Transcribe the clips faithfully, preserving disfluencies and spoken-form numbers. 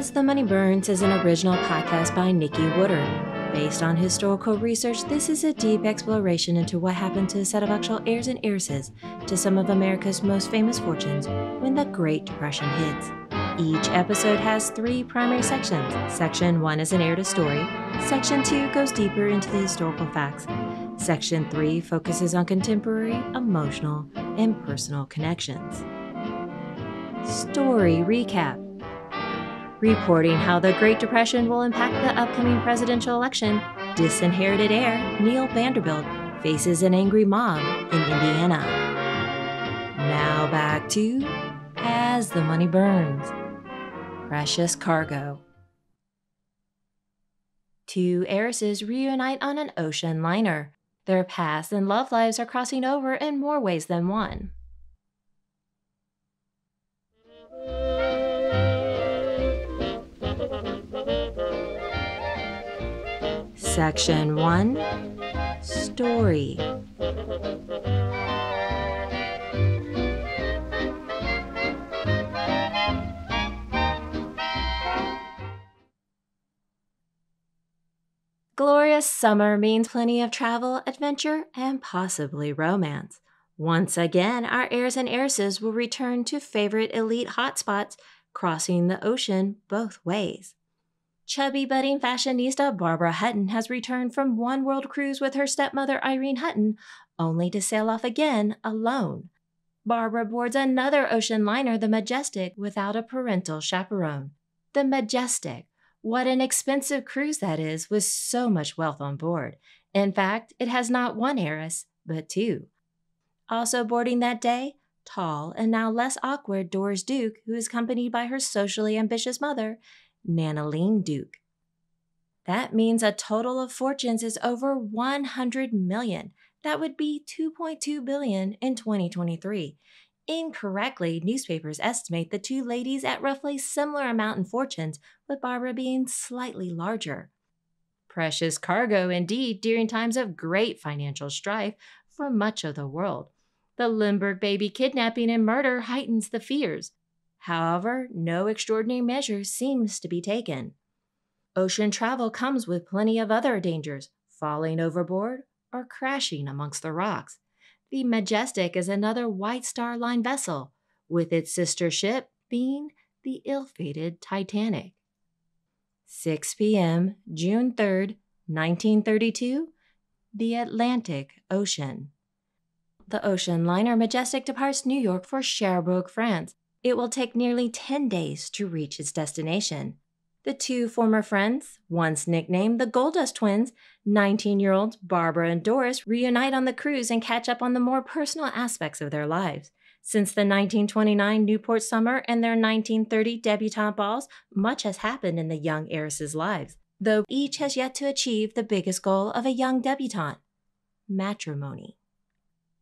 As the Money Burns is an original podcast by Nikki Woodard. Based on historical research, this is a deep exploration into what happened to a set of actual heirs and heiresses to some of America's most famous fortunes when the Great Depression hits. Each episode has three primary sections. Section one is an heir to story. Section two goes deeper into the historical facts. Section three focuses on contemporary, emotional, and personal connections. Story recap. Reporting how the Great Depression will impact the upcoming presidential election, disinherited heir Neil Vanderbilt faces an angry mob in Indiana. Now back to As the Money Burns. Precious cargo. Two heiresses reunite on an ocean liner. Their past and love lives are crossing over in more ways than one. Section one, Story. Glorious summer means plenty of travel, adventure, and possibly romance. Once again, our heirs and heiresses will return to favorite elite hotspots, crossing the ocean both ways. Chubby budding fashionista Barbara Hutton has returned from one world cruise with her stepmother Irene Hutton, only to sail off again alone. Barbara boards another ocean liner, the Majestic, without a parental chaperone. The Majestic. What an expensive cruise that is, with so much wealth on board. In fact, it has not one heiress, but two. Also boarding that day, tall and now less awkward Doris Duke, who is accompanied by her socially ambitious mother, Nanaline Duke. That means a total of fortunes is over one hundred million. That would be two point two billion in twenty twenty-three. Incorrectly, newspapers estimate the two ladies at roughly similar amount in fortunes, with Barbara being slightly larger. Precious cargo indeed during times of great financial strife for much of the world. The Lindbergh baby kidnapping and murder heightens the fears. However, no extraordinary measure seems to be taken. Ocean travel comes with plenty of other dangers, falling overboard or crashing amongst the rocks. The Majestic is another White Star Line vessel, with its sister ship being the ill-fated Titanic. six p m, June third, nineteen thirty-two, the Atlantic Ocean. The ocean liner Majestic departs New York for Cherbourg, France. It will take nearly ten days to reach its destination. The two former friends, once nicknamed the Gold Dust Twins, nineteen-year-olds Barbara and Doris reunite on the cruise and catch up on the more personal aspects of their lives. Since the nineteen twenty-nine Newport summer and their nineteen thirty debutante balls, much has happened in the young heiresses' lives, though each has yet to achieve the biggest goal of a young debutante: matrimony.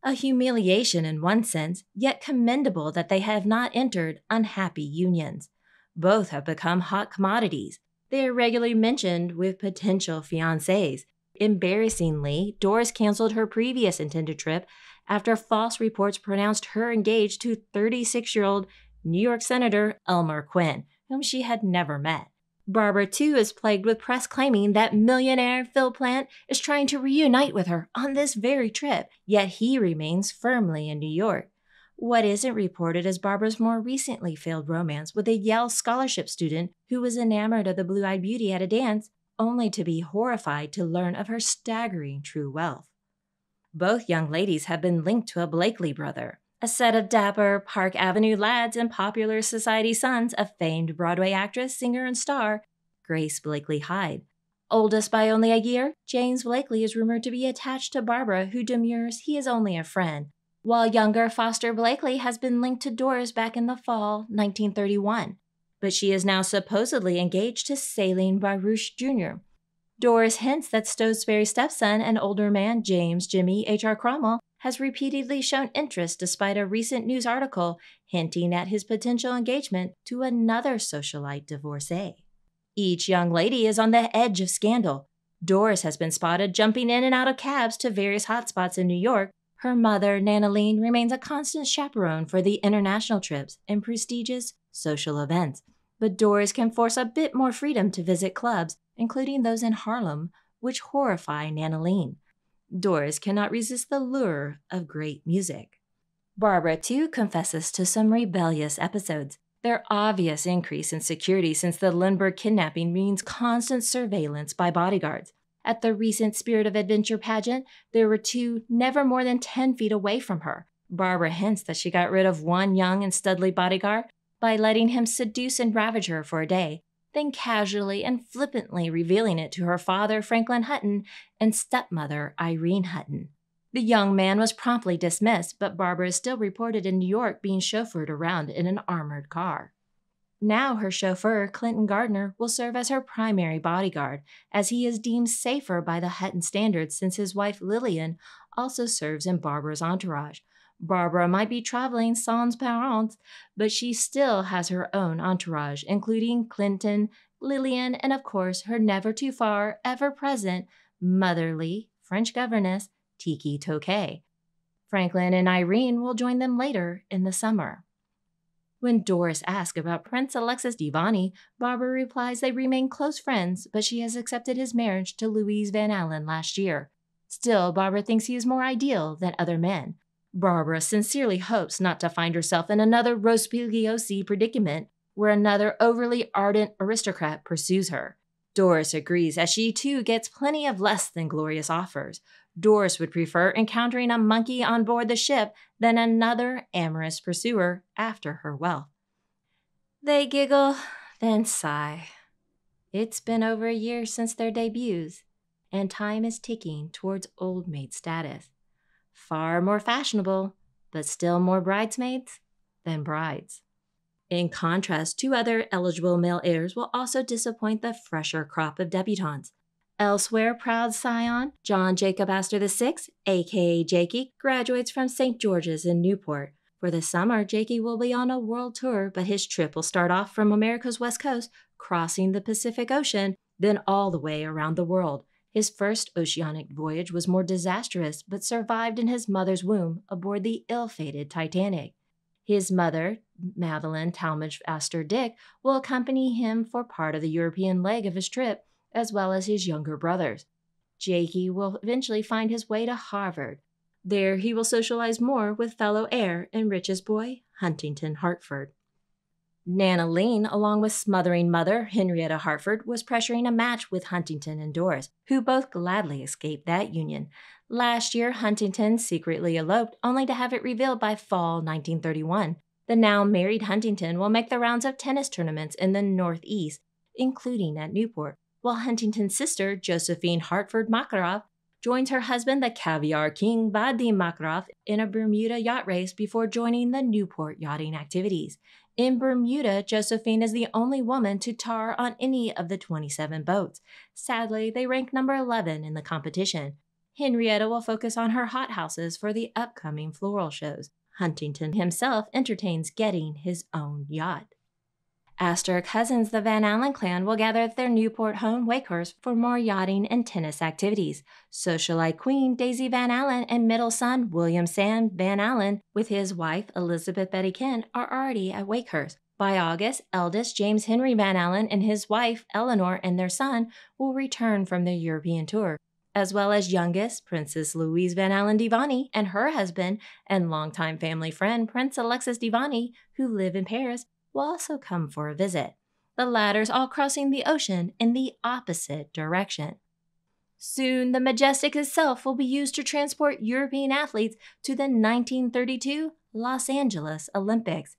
A humiliation in one sense, yet commendable that they have not entered unhappy unions. Both have become hot commodities. They are regularly mentioned with potential fiancés. Embarrassingly, Doris canceled her previous intended trip after false reports pronounced her engaged to thirty-six-year-old New York Senator Elmer Quinn, whom she had never met. Barbara, too, is plagued with press claiming that millionaire Phil Plant is trying to reunite with her on this very trip, yet he remains firmly in New York. What isn't reported is Barbara's more recently failed romance with a Yale scholarship student who was enamored of the blue-eyed beauty at a dance, only to be horrified to learn of her staggering true wealth. Both young ladies have been linked to a Blakeley brother, a set of dapper Park Avenue lads and popular society sons of famed Broadway actress, singer, and star Grace Blakeley Hyde. Oldest by only a year, James Blakeley is rumored to be attached to Barbara, who demurs he is only a friend, while younger Foster Blakeley has been linked to Doris back in the fall nineteen thirty-one, but she is now supposedly engaged to Sailing Baruch Junior Doris hints that Stowsbury's stepson and older man James Jimmy H R Cromwell has repeatedly shown interest despite a recent news article hinting at his potential engagement to another socialite divorcee. Each young lady is on the edge of scandal. Doris has been spotted jumping in and out of cabs to various hotspots in New York. Her mother, Nanaline, remains a constant chaperone for the international trips and prestigious social events, but Doris can force a bit more freedom to visit clubs, including those in Harlem, which horrify Nanaline. Doris cannot resist the lure of great music. Barbara, too, confesses to some rebellious episodes. Their obvious increase in security since the Lindbergh kidnapping means constant surveillance by bodyguards. At the recent Spirit of Adventure pageant, there were two never more than ten feet away from her. Barbara hints that she got rid of one young and studly bodyguard by letting him seduce and ravage her for a day, then casually and flippantly revealing it to her father, Franklin Hutton, and stepmother, Irene Hutton. The young man was promptly dismissed, but Barbara is still reported in New York being chauffeured around in an armored car. Now her chauffeur, Clinton Gardner, will serve as her primary bodyguard, as he is deemed safer by the Hutton standards since his wife Lillian also serves in Barbara's entourage. Barbara might be traveling sans parents, but she still has her own entourage, including Clinton, Lillian, and of course her never-too-far, ever-present, motherly French governess, Ticki Touquet. Franklin and Irene will join them later in the summer. When Doris asks about Prince Alexis Mdivani, Barbara replies they remain close friends, but she has accepted his marriage to Louise Van Allen last year. Still, Barbara thinks he is more ideal than other men. Barbara sincerely hopes not to find herself in another Rospigliosi predicament where another overly ardent aristocrat pursues her. Doris agrees as she too gets plenty of less than glorious offers. Doris would prefer encountering a monkey on board the ship than another amorous pursuer after her wealth. They giggle, then sigh. It's been over a year since their debuts, and time is ticking towards old maid status. Far more fashionable, but still more bridesmaids than brides. In contrast, two other eligible male heirs will also disappoint the fresher crop of debutantes. Elsewhere, proud scion John Jacob Astor the sixth, aka Jakey, graduates from Saint George's in Newport. For the summer, Jakey will be on a world tour, but his trip will start off from America's West Coast, crossing the Pacific Ocean, then all the way around the world. His first oceanic voyage was more disastrous, but survived in his mother's womb aboard the ill-fated Titanic. His mother, Madeleine Talmage Astor Dick, will accompany him for part of the European leg of his trip, as well as his younger brothers. Jakey will eventually find his way to Harvard. There he will socialize more with fellow heir and richest boy, Huntington Hartford. Nanaline, along with smothering mother, Henrietta Hartford, was pressuring a match with Huntington and Doris, who both gladly escaped that union. Last year, Huntington secretly eloped, only to have it revealed by fall nineteen thirty-one. The now married Huntington will make the rounds of tennis tournaments in the Northeast, including at Newport, while Huntington's sister, Josephine Hartford Makarov, joins her husband, the caviar king Vadim Makarov, in a Bermuda yacht race before joining the Newport yachting activities. In Bermuda, Josephine is the only woman to tar on any of the twenty-seven boats. Sadly, they rank number eleven in the competition. Henrietta will focus on her hothouses for the upcoming floral shows. Huntington himself entertains getting his own yacht. Astor cousins, the Van Allen clan, will gather at their Newport home, Wakehurst, for more yachting and tennis activities. Socialite queen Daisy Van Allen and middle son William Sam Van Allen, with his wife Elizabeth Betty Kent, are already at Wakehurst. By August, eldest James Henry Van Allen and his wife Eleanor and their son will return from their European tour, as well as youngest Princess Louise Van Allen Mdivani and her husband and longtime family friend Prince Alexis Mdivani, who live in Paris, will also come for a visit, the ladders all crossing the ocean in the opposite direction. Soon, the Majestic itself will be used to transport European athletes to the nineteen thirty-two Los Angeles Olympics.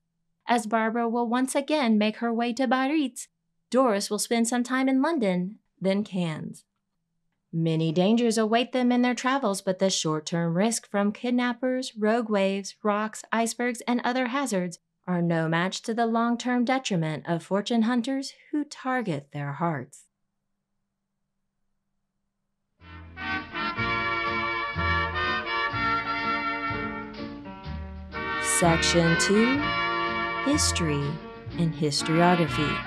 As Barbara will once again make her way to Biarritz, Doris will spend some time in London, then Cannes. Many dangers await them in their travels, but the short-term risk from kidnappers, rogue waves, rocks, icebergs, and other hazards are no match to the long-term detriment of fortune hunters who target their hearts. Section two, History and Historiography.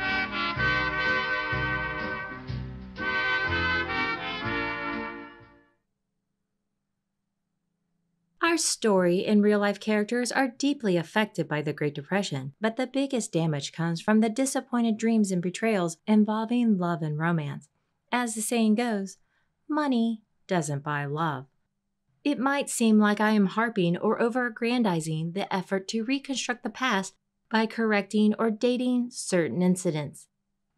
Our story and real-life characters are deeply affected by the Great Depression, but the biggest damage comes from the disappointed dreams and betrayals involving love and romance. As the saying goes, money doesn't buy love. It might seem like I am harping or over-aggrandizing the effort to reconstruct the past by correcting or dating certain incidents.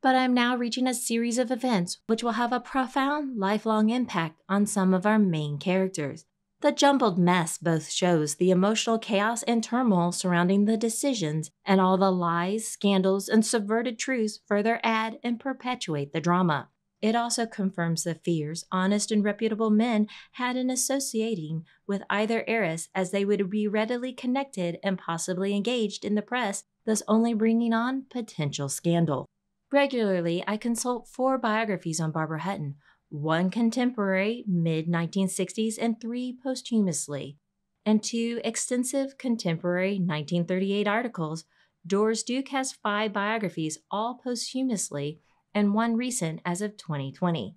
But I'm now reaching a series of events which will have a profound, lifelong impact on some of our main characters. The jumbled mess both shows the emotional chaos and turmoil surrounding the decisions, and all the lies, scandals, and subverted truths further add and perpetuate the drama. It also confirms the fears honest and reputable men had in associating with either heiress, as they would be readily connected and possibly engaged in the press, thus only bringing on potential scandal. Regularly, I consult four biographies on Barbara Hutton, one contemporary, mid nineteen sixties, and three posthumously, and two extensive contemporary nineteen thirty-eight articles. Doris Duke has five biographies, all posthumously, and one recent as of twenty twenty,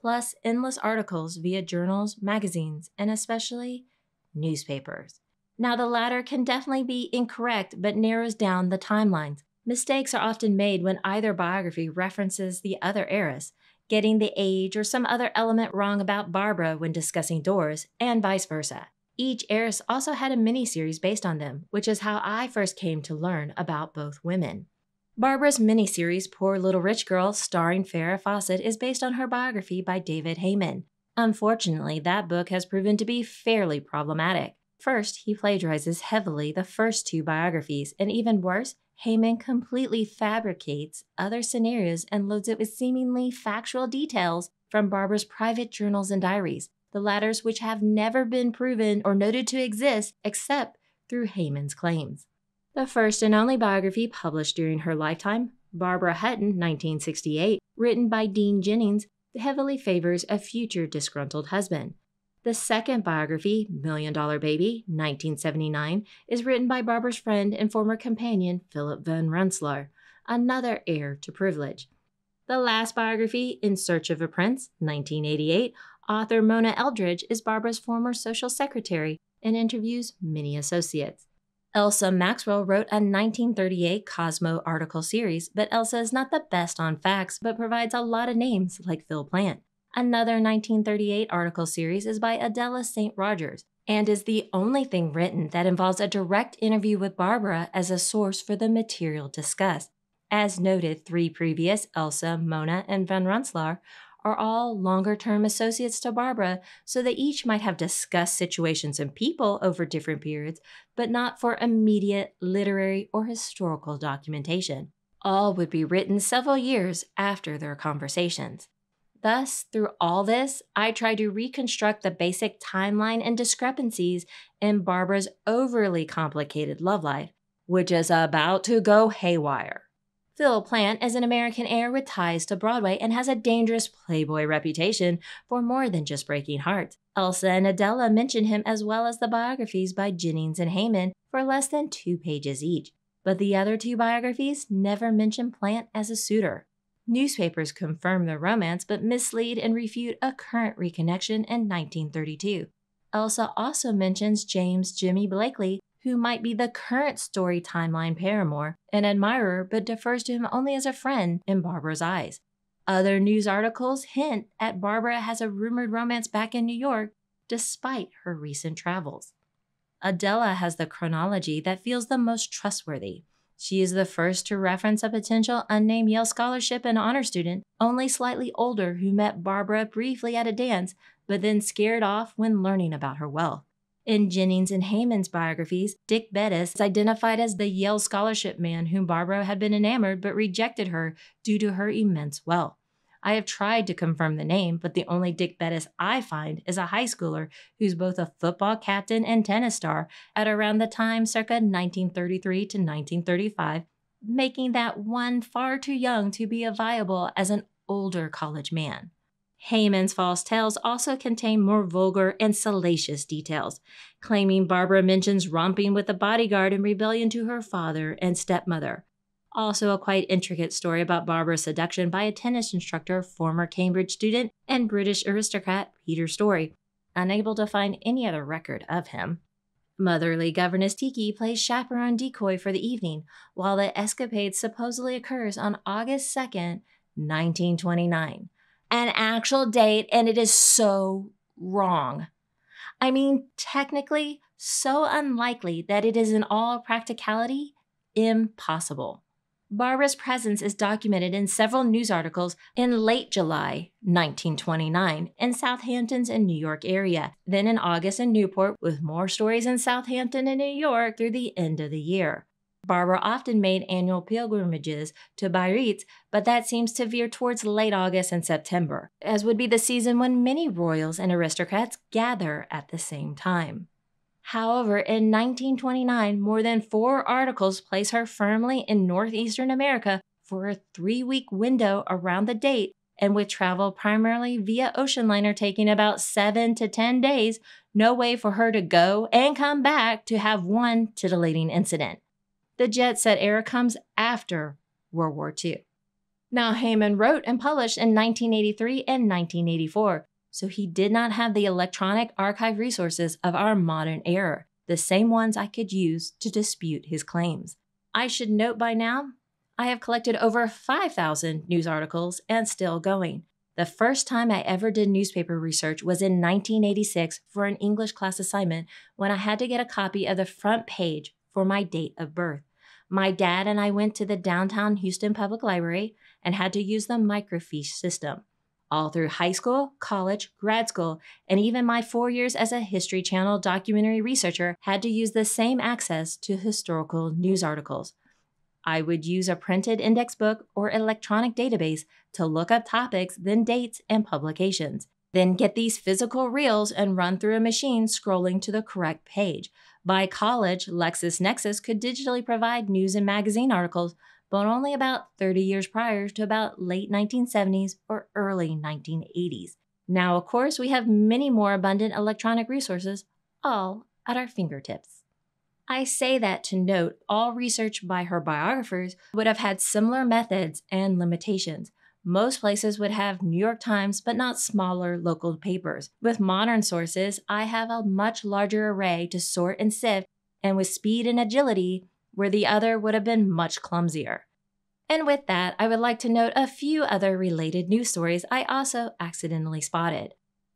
plus endless articles via journals, magazines, and especially newspapers. Now, the latter can definitely be incorrect, but narrows down the timelines. Mistakes are often made when either biography references the other heiress, getting the age or some other element wrong about Barbara when discussing Doris, and vice versa. Each heiress also had a miniseries based on them, which is how I first came to learn about both women. Barbara's miniseries, Poor Little Rich Girl, starring Farrah Fawcett, is based on her biography by David Heyman. Unfortunately, that book has proven to be fairly problematic. First, he plagiarizes heavily the first two biographies, and even worse, Heyman completely fabricates other scenarios and loads it with seemingly factual details from Barbara's private journals and diaries, the latter which have never been proven or noted to exist except through Heyman's claims. The first and only biography published during her lifetime, Barbara Hutton, nineteen sixty-eight, written by Dean Jennings, heavily favors a future disgruntled husband. The second biography, Million Dollar Baby, nineteen seventy-nine, is written by Barbara's friend and former companion, Philip Van Rensselaer, another heir to privilege. The last biography, In Search of a Prince, nineteen eighty-eight, author Mona Eldridge is Barbara's former social secretary and interviews many associates. Elsa Maxwell wrote a nineteen thirty-eight Cosmo article series, but Elsa is not the best on facts, but provides a lot of names like Phil Plant. Another nineteen thirty-eight article series is by Adela Saint Rogers, and is the only thing written that involves a direct interview with Barbara as a source for the material discussed. As noted, three previous, Elsa, Mona, and Van Rensselaer, are all longer-term associates to Barbara, so they each might have discussed situations and people over different periods, but not for immediate literary or historical documentation. All would be written several years after their conversations. Thus, through all this, I try to reconstruct the basic timeline and discrepancies in Barbara's overly complicated love life, which is about to go haywire. Phil Plant is an American heir with ties to Broadway and has a dangerous playboy reputation for more than just breaking hearts. Elsa and Adela mention him, as well as the biographies by Jennings and Heyman, for less than two pages each, but the other two biographies never mention Plant as a suitor. Newspapers confirm the romance but mislead and refute a current reconnection in nineteen thirty-two. Elsa also mentions James Jimmy Blakeley, who might be the current story timeline paramour, an admirer, but defers to him only as a friend in Barbara's eyes. Other news articles hint at Barbara has a rumored romance back in New York, despite her recent travels. Adela has the chronology that feels the most trustworthy. She is the first to reference a potential unnamed Yale scholarship and honor student, only slightly older, who met Barbara briefly at a dance, but then scared off when learning about her wealth. In Jennings and Heyman's biographies, Dick Bettis is identified as the Yale scholarship man whom Barbara had been enamored but rejected her due to her immense wealth. I have tried to confirm the name, but the only Dick Bettis I find is a high schooler who's both a football captain and tennis star at around the time circa nineteen thirty-three to nineteen thirty-five, making that one far too young to be viable as an older college man. Heyman's false tales also contain more vulgar and salacious details, claiming Barbara mentions romping with the bodyguard in rebellion to her father and stepmother. Also a quite intricate story about Barbara's seduction by a tennis instructor, former Cambridge student, and British aristocrat Peter Story, unable to find any other record of him. Motherly governess Ticki plays chaperone decoy for the evening, while the escapade supposedly occurs on August second, nineteen twenty-nine. An actual date, and it is so wrong. I mean, technically, so unlikely that it is in all practicality impossible. Barbara's presence is documented in several news articles in late July nineteen twenty-nine in Southampton's and New York area, then in August in Newport, with more stories in Southampton and New York through the end of the year. Barbara often made annual pilgrimages to Biarritz, but that seems to veer towards late August and September, as would be the season when many royals and aristocrats gather at the same time. However, in nineteen twenty-nine, more than four articles place her firmly in northeastern America for a three-week window around the date, and with travel primarily via ocean liner taking about seven to ten days, no way for her to go and come back to have one titillating incident. The jet set era comes after World War Two. Now, Heyman wrote and published in nineteen eighty-three and nineteen eighty-four. So he did not have the electronic archive resources of our modern era, the same ones I could use to dispute his claims. I should note by now, I have collected over five thousand news articles and still going. The first time I ever did newspaper research was in nineteen eighty-six for an English class assignment when I had to get a copy of the front page for my date of birth. My dad and I went to the downtown Houston Public Library and had to use the microfiche system. All through high school, college, grad school, and even my four years as a History Channel documentary researcher had to use the same access to historical news articles. I would use a printed index book or electronic database to look up topics, then dates and publications, then get these physical reels and run through a machine scrolling to the correct page. By college, LexisNexis could digitally provide news and magazine articles, but only about thirty years prior to about late nineteen seventies or early nineteen eighties. Now, of course, we have many more abundant electronic resources, all at our fingertips. I say that to note all research by her biographers would have had similar methods and limitations. Most places would have New York Times, but not smaller local papers. With modern sources, I have a much larger array to sort and sift, and with speed and agility, where the other would have been much clumsier. And with that, I would like to note a few other related news stories I also accidentally spotted.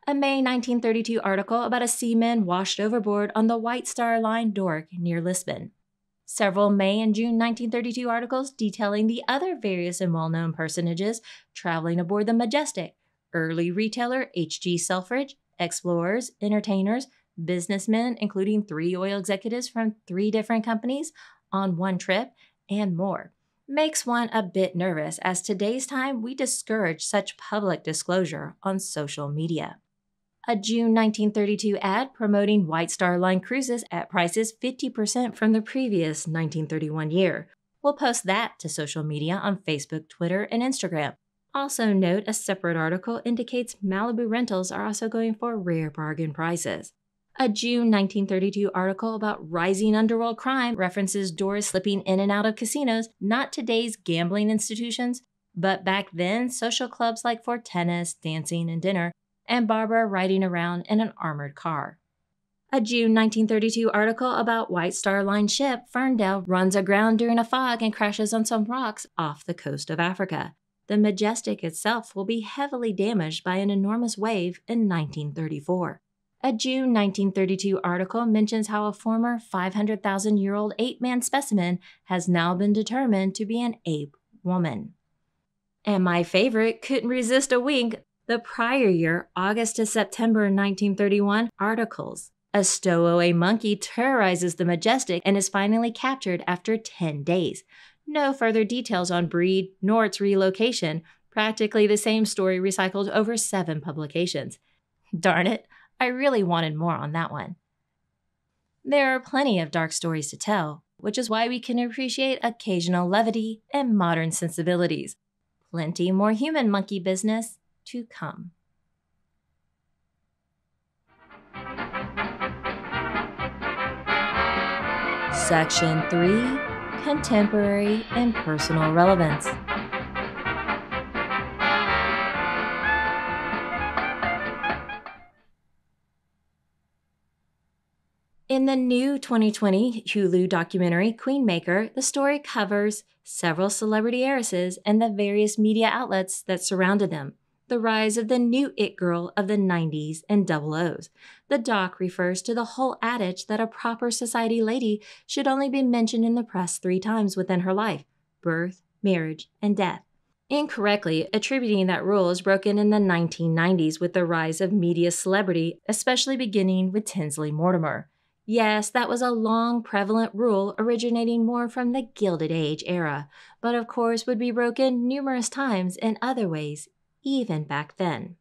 A May nineteen thirty-two article about a seaman washed overboard on the White Star Line dock near Lisbon. Several May and June nineteen thirty-two articles detailing the other various and well-known personages traveling aboard the Majestic, early retailer H G Selfridge, explorers, entertainers, businessmen, including three oil executives from three different companies, on one trip, and more. Makes one a bit nervous, as today's time we discourage such public disclosure on social media. A June nineteen thirty-two ad promoting White Star Line cruises at prices fifty percent from the previous nineteen thirty-one year. We'll post that to social media on Facebook, Twitter, and Instagram. Also note a separate article indicates Malibu rentals are also going for rare bargain prices. A June nineteen thirty-two article about rising underworld crime references doors slipping in and out of casinos, not today's gambling institutions, but back then social clubs like for tennis, dancing, and dinner, and Barbara riding around in an armored car. A June nineteen thirty-two article about White Star Line ship Ferndale runs aground during a fog and crashes on some rocks off the coast of Africa. The Majestic itself will be heavily damaged by an enormous wave in nineteen thirty-four. A June nineteen thirty-two article mentions how a former five hundred thousand year old ape-man specimen has now been determined to be an ape woman. And my favorite, couldn't resist a wink, the prior year, August to September nineteen thirty-one, articles. A stowaway monkey terrorizes the Majestic and is finally captured after ten days. No further details on breed nor its relocation, practically the same story recycled over seven publications. Darn it. I really wanted more on that one. There are plenty of dark stories to tell, which is why we can appreciate occasional levity and modern sensibilities. Plenty more human monkey business to come. Section three, Contemporary and Personal Relevance. In In the new twenty twenty Hulu documentary, Queenmaker, the story covers several celebrity heiresses and the various media outlets that surrounded them, the rise of the new it girl of the nineties and double O's. The doc refers to the whole adage that a proper society lady should only be mentioned in the press three times within her life: birth, marriage, and death. Incorrectly attributing that rule is broken in the nineteen nineties with the rise of media celebrity, especially beginning with Tinsley Mortimer. Yes, that was a long prevalent rule originating more from the Gilded Age era, but of course would be broken numerous times in other ways, even back then.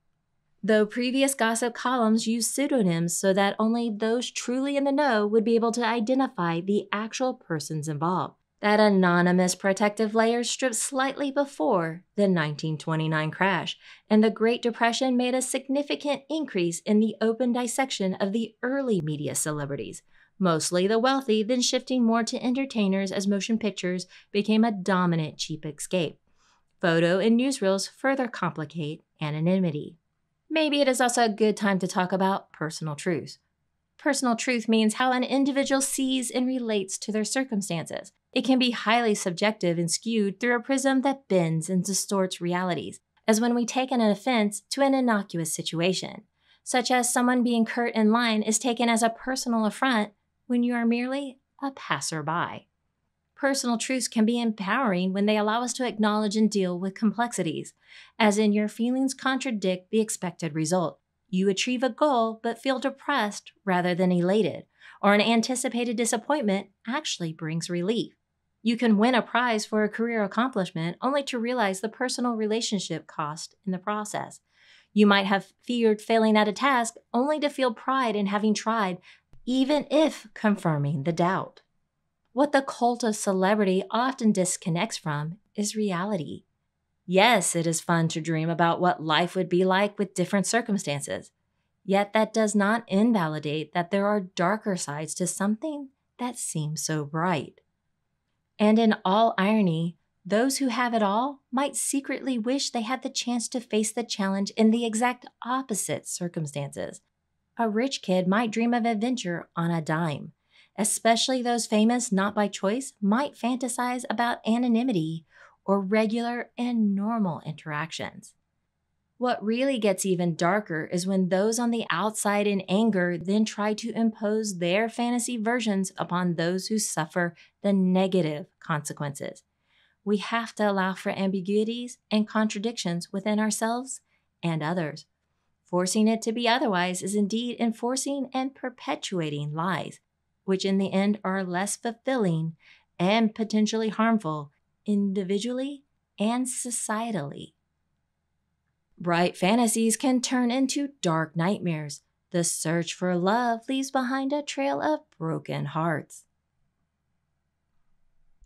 Though previous gossip columns used pseudonyms so that only those truly in the know would be able to identify the actual persons involved, that anonymous protective layer stripped slightly before the nineteen twenty-nine crash, and the Great Depression made a significant increase in the open dissection of the early media celebrities, mostly the wealthy, then shifting more to entertainers as motion pictures became a dominant cheap escape. Photo and newsreels further complicate anonymity. Maybe it is also a good time to talk about personal truth. Personal truth means how an individual sees and relates to their circumstances. It can be highly subjective and skewed through a prism that bends and distorts realities, as when we take an offense to an innocuous situation, such as someone being curt in line is taken as a personal affront when you are merely a passerby. Personal truths can be empowering when they allow us to acknowledge and deal with complexities, as in your feelings contradict the expected result. You achieve a goal but feel depressed rather than elated, or an anticipated disappointment actually brings relief. You can win a prize for a career accomplishment only to realize the personal relationship cost in the process. You might have feared failing at a task only to feel pride in having tried, even if confirming the doubt. What the cult of celebrity often disconnects from is reality. Yes, it is fun to dream about what life would be like with different circumstances. Yet that does not invalidate that there are darker sides to something that seems so bright. And in all irony, those who have it all might secretly wish they had the chance to face the challenge in the exact opposite circumstances. A rich kid might dream of adventure on a dime. Especially those famous not by choice might fantasize about anonymity or regular and normal interactions. What really gets even darker is when those on the outside in anger then try to impose their fantasy versions upon those who suffer the negative consequences. We have to allow for ambiguities and contradictions within ourselves and others. Forcing it to be otherwise is indeed enforcing and perpetuating lies, which in the end are less fulfilling and potentially harmful individually and societally. Bright fantasies can turn into dark nightmares. The search for love leaves behind a trail of broken hearts.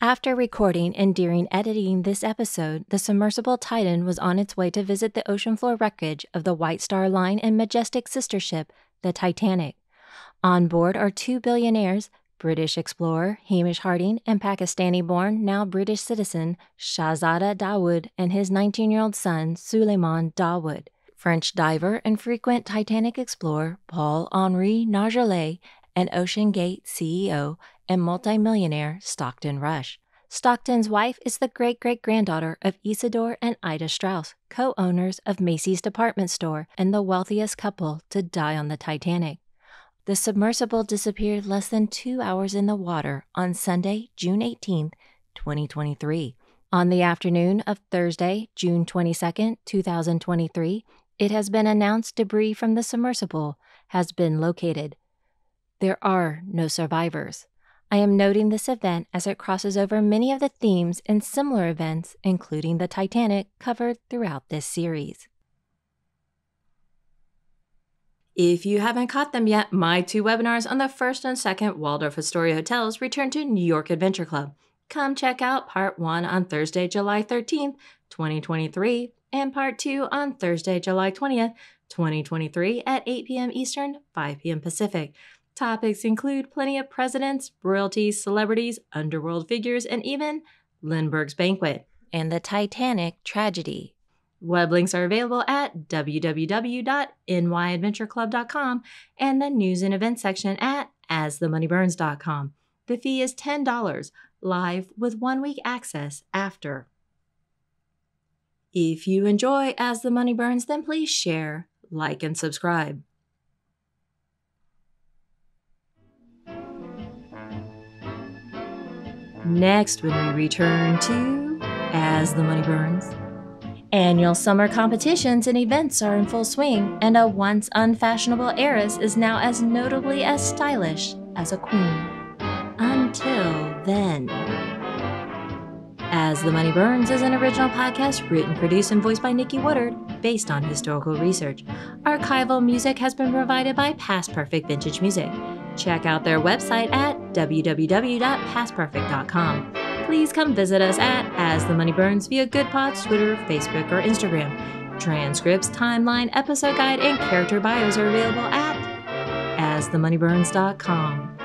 After recording and during editing this episode, the submersible Titan was on its way to visit the ocean floor wreckage of the White Star Line and Majestic sister ship, the Titanic. On board are two billionaires, British explorer Hamish Harding and Pakistani-born, now British citizen, Shahzada Dawood and his nineteen-year-old son, Suleiman Dawood, French diver and frequent Titanic explorer Paul-Henri Nargeolet, and OceanGate C E O and multimillionaire Stockton Rush. Stockton's wife is the great-great-granddaughter of Isidore and Ida Strauss, co-owners of Macy's department store and the wealthiest couple to die on the Titanic. The submersible disappeared less than two hours in the water on Sunday, June eighteenth, twenty twenty-three. On the afternoon of Thursday, June twenty-second, two thousand twenty-three, it has been announced debris from the submersible has been located. There are no survivors. I am noting this event as it crosses over many of the themes and similar events, including the Titanic, covered throughout this series. If you haven't caught them yet, my two webinars on the first and second Waldorf Astoria hotels return to New York Adventure Club. Come check out part one on Thursday, July thirteenth, twenty twenty-three, and part two on Thursday, July twentieth, twenty twenty-three at eight p m Eastern, five p m Pacific. Topics include plenty of presidents, royalties, celebrities, underworld figures, and even Lindbergh's Banquet and the Titanic tragedy. Web links are available at w w w dot n y adventure club dot com and the news and events section at as the money burns dot com. The fee is ten dollars, live with one-week access after. If you enjoy As the Money Burns, then please share, like, and subscribe. Next, when we return to As the Money Burns, annual summer competitions and events are in full swing, and a once unfashionable heiress is now as notably as stylish as a queen. Until then. As the Money Burns is an original podcast written, produced, and voiced by Nikki Woodard, based on historical research. Archival music has been provided by Past Perfect Vintage Music. Check out their website at w w w dot past perfect dot com. Please come visit us at As the Money Burns via GoodPods, Twitter, Facebook, or Instagram. Transcripts, timeline, episode guide, and character bios are available at as the money burns dot com.